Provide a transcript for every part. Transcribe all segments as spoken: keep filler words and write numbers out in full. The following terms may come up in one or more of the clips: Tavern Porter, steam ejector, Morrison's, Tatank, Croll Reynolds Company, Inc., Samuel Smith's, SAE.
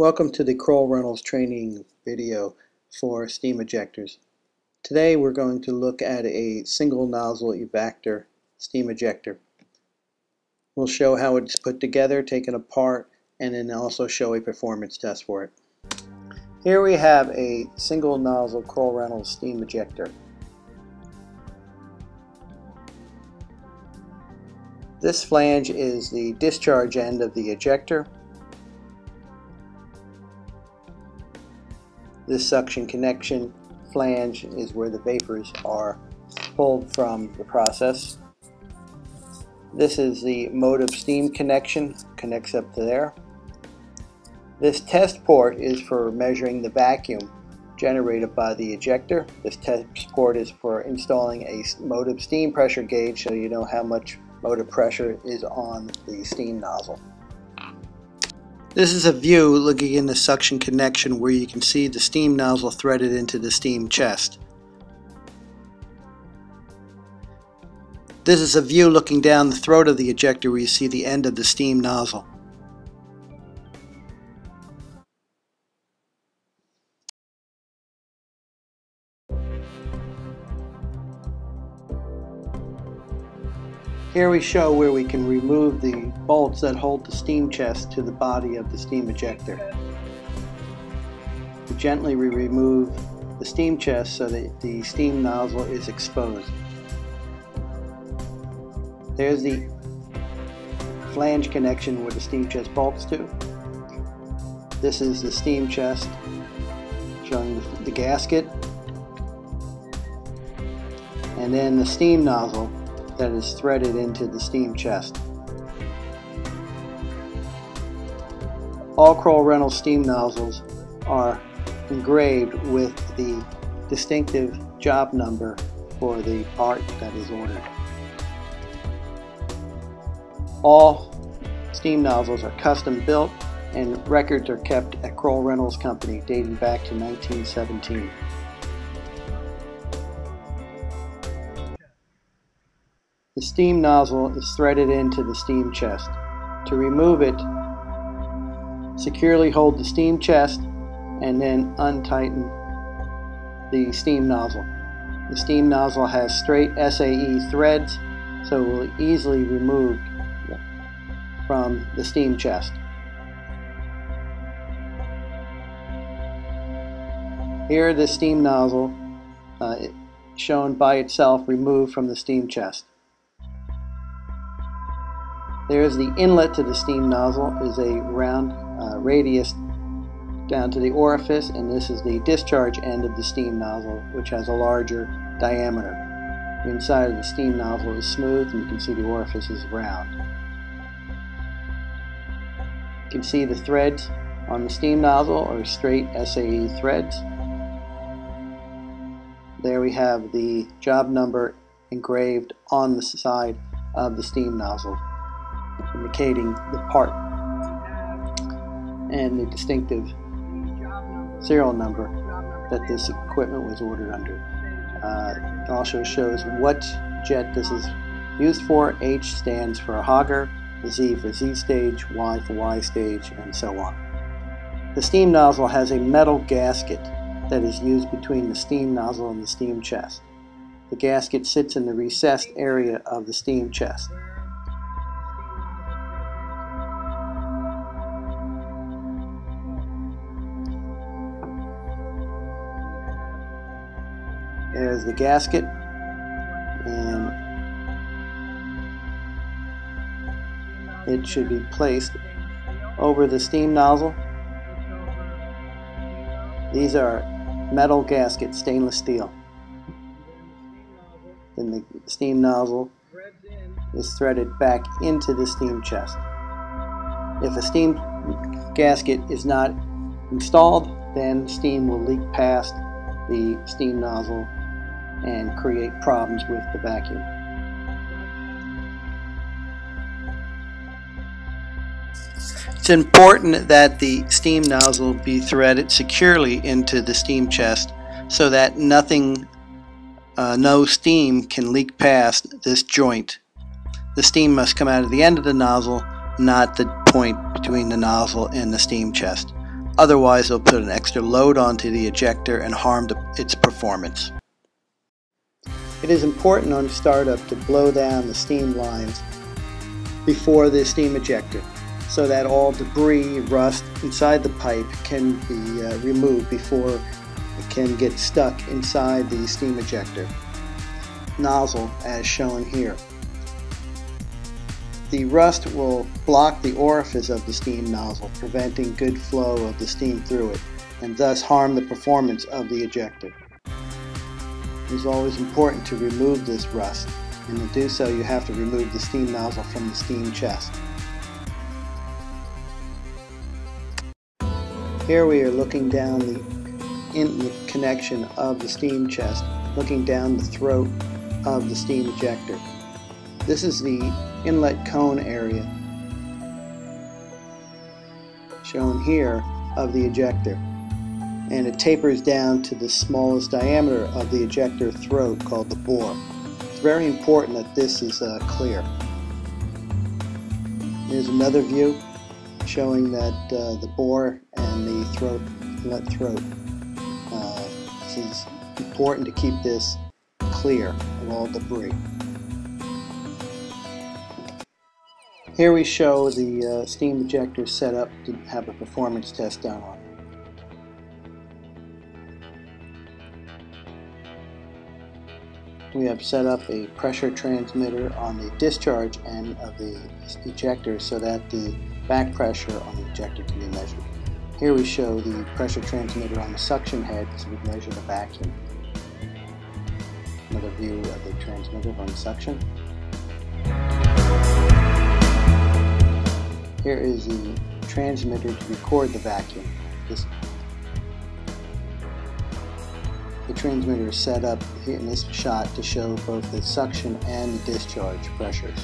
Welcome to the Croll Reynolds training video for steam ejectors. Today we're going to look at a single nozzle evactor steam ejector. We'll show how it's put together, taken apart, and then also show a performance test for it. Here we have a single nozzle Croll Reynolds steam ejector. This flange is the discharge end of the ejector. This suction connection flange is where the vapors are pulled from the process. This is the mode of steam connection, connects up to there. This test port is for measuring the vacuum generated by the ejector. This test port is for installing a mode of steam pressure gauge so you know how much mode of pressure is on the steam nozzle. This is a view looking in the suction connection where you can see the steam nozzle threaded into the steam chest. This is a view looking down the throat of the ejector where you see the end of the steam nozzle. Here we show where we can remove the bolts that hold the steam chest to the body of the steam ejector. Gently we remove the steam chest so that the steam nozzle is exposed. There's the flange connection where the steam chest bolts to. This is the steam chest showing the gasket, and then the steam nozzle that is threaded into the steam chest. All Croll Reynolds steam nozzles are engraved with the distinctive job number for the part that is ordered. All steam nozzles are custom built and records are kept at Croll Reynolds Company dating back to nineteen seventeen. The steam nozzle is threaded into the steam chest. To remove it, securely hold the steam chest and then untighten the steam nozzle. The steam nozzle has straight S A E threads, so it will easily be removed from the steam chest. Here the steam nozzle uh, shown by itself removed from the steam chest. There's the inlet to the steam nozzle, is a round uh, radius down to the orifice, and this is the discharge end of the steam nozzle, which has a larger diameter. The inside of the steam nozzle is smooth, and you can see the orifice is round. You can see the threads on the steam nozzle are straight S A E threads. There we have the job number engraved on the side of the steam nozzle, indicating the part and the distinctive serial number that this equipment was ordered under. Uh, it also shows what jet this is used for. H stands for hogger, Z for Z stage, Y for Y stage, and so on. The steam nozzle has a metal gasket that is used between the steam nozzle and the steam chest. The gasket sits in the recessed area of the steam chest. There's the gasket, and it should be placed over the steam nozzle. These are metal gaskets, stainless steel. Then the steam nozzle is threaded back into the steam chest. If a steam gasket is not installed, then steam will leak past the steam nozzle and create problems with the vacuum. It's important that the steam nozzle be threaded securely into the steam chest so that nothing, uh, no steam can leak past this joint. The steam must come out of the end of the nozzle, not the point between the nozzle and the steam chest. Otherwise, it'll put an extra load onto the ejector and harm its performance. It is important on startup to blow down the steam lines before the steam ejector, so that all debris, rust inside the pipe can be uh, removed before it can get stuck inside the steam ejector nozzle as shown here. The rust will block the orifice of the steam nozzle, preventing good flow of the steam through it, and thus harm the performance of the ejector. It is always important to remove this rust, and to do so you have to remove the steam nozzle from the steam chest. Here we are looking down the inlet connection of the steam chest, looking down the throat of the steam ejector. This is the inlet cone area shown here of the ejector, and it tapers down to the smallest diameter of the ejector throat, called the bore. It's very important that this is uh, clear. Here's another view showing that uh, the bore and the throat, inlet throat. Uh, this is important to keep this clear of all debris. Here we show the uh, steam ejector set up to have a performance test done on it. We have set up a pressure transmitter on the discharge end of the ejector so that the back pressure on the ejector can be measured. Here we show the pressure transmitter on the suction head so we can measure the vacuum. Another view of the transmitter on the suction. Here is the transmitter to record the vacuum. This The transmitter is set up in this shot to show both the suction and the discharge pressures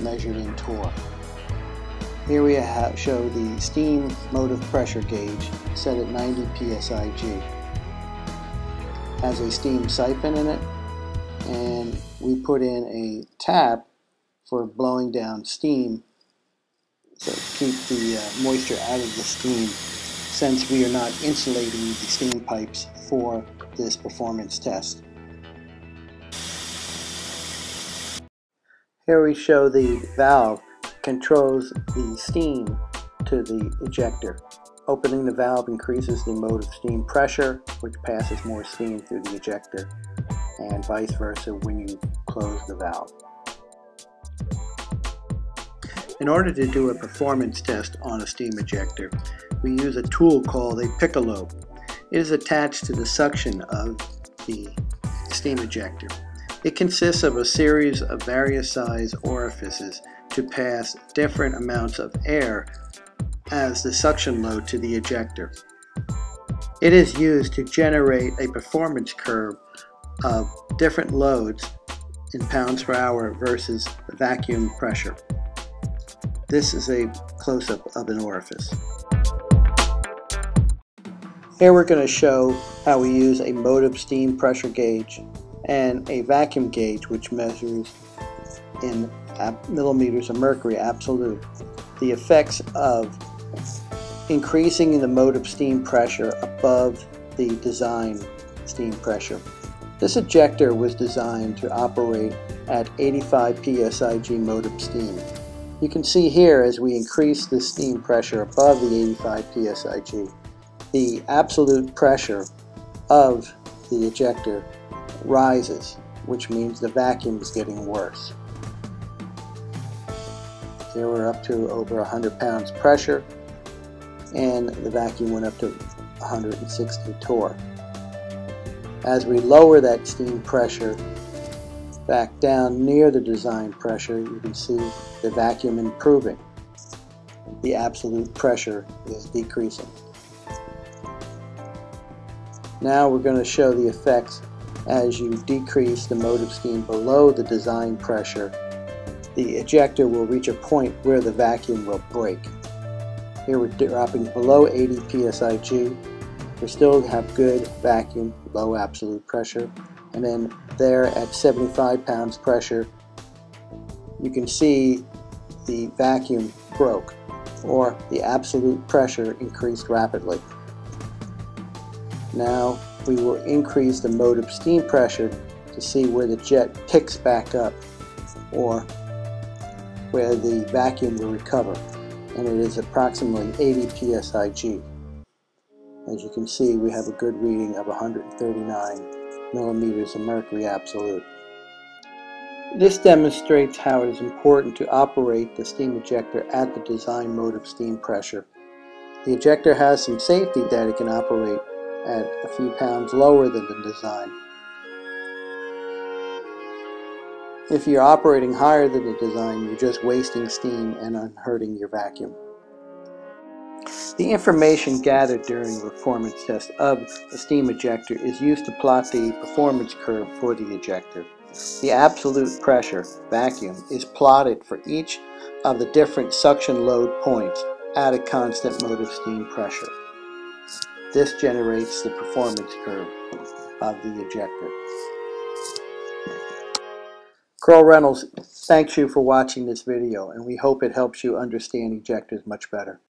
measured in torr. Here we have, show the steam motive pressure gauge set at ninety P S I G. Has a steam siphon in it, and we put in a tap for blowing down steam to keep the uh, moisture out of the steam, since we are not insulating the steam pipes for this performance test. Here we show the valve controls the steam to the ejector. Opening the valve increases the motive steam pressure, which passes more steam through the ejector, and vice versa when you close the valve. In order to do a performance test on a steam ejector, we use a tool called a piccolo. It is attached to the suction of the steam ejector. It consists of a series of various size orifices to pass different amounts of air as the suction load to the ejector. It is used to generate a performance curve of different loads in pounds per hour versus the vacuum pressure. This is a close-up of an orifice. Here we're going to show how we use a motive steam pressure gauge and a vacuum gauge, which measures in millimeters of mercury absolute the effects of increasing the motive steam pressure above the design steam pressure. This ejector was designed to operate at eighty-five P S I G motive steam. You can see here, as we increase the steam pressure above the eighty-five P S I G, the absolute pressure of the ejector rises, which means the vacuum is getting worse. Here we're up to over one hundred pounds pressure, and the vacuum went up to one hundred sixty torr. As we lower that steam pressure back down near the design pressure, you can see the vacuum improving. The absolute pressure is decreasing. Now we're going to show the effects as you decrease the motive steam below the design pressure. The ejector will reach a point where the vacuum will break. Here we're dropping below eighty P S I G. We still have good vacuum, low absolute pressure. And then there at seventy-five pounds pressure, you can see the vacuum broke. or the absolute pressure increased rapidly. Now we will increase the motive steam pressure to see where the jet picks back up or where the vacuum will recover, and it is approximately eighty P S I G. As you can see, we have a good reading of one hundred thirty-nine millimeters of mercury absolute. This demonstrates how it is important to operate the steam ejector at the design motive steam pressure. The ejector has some safety that it can operate at a few pounds lower than the design. If you're operating higher than the design, you're just wasting steam and hurting your vacuum. The information gathered during the performance test of the steam ejector is used to plot the performance curve for the ejector. The absolute pressure, vacuum, is plotted for each of the different suction load points at a constant motive steam pressure. This generates the performance curve of the ejector. Croll Reynolds thanks you for watching this video, and we hope it helps you understand ejectors much better.